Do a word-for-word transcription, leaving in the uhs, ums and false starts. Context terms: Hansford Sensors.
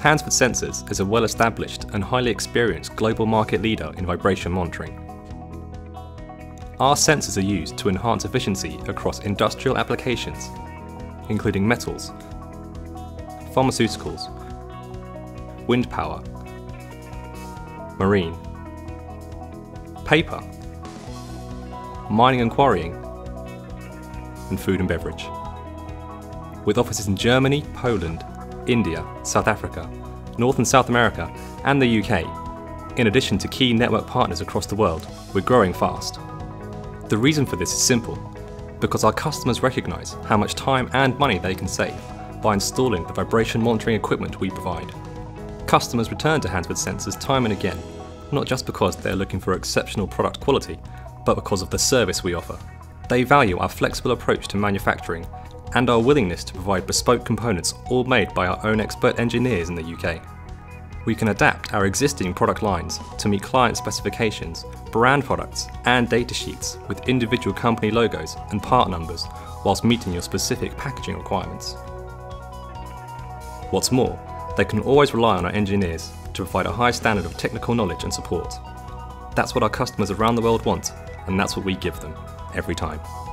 Hansford Sensors is a well-established and highly experienced global market leader in vibration monitoring. Our sensors are used to enhance efficiency across industrial applications, including metals, pharmaceuticals, wind power, marine, paper, mining and quarrying, and food and beverage, with offices in Germany, Poland, India, South Africa, North and South America, and the U K. In addition to key network partners across the world, we're growing fast. The reason for this is simple, because our customers recognise how much time and money they can save by installing the vibration monitoring equipment we provide. Customers return to Hansford Sensors time and again, not just because they're looking for exceptional product quality, but because of the service we offer. They value our flexible approach to manufacturing and our willingness to provide bespoke components all made by our own expert engineers in the U K. We can adapt our existing product lines to meet client specifications, brand products and data sheets with individual company logos and part numbers whilst meeting your specific packaging requirements. What's more, they can always rely on our engineers to provide a high standard of technical knowledge and support. That's what our customers around the world want, and that's what we give them every time.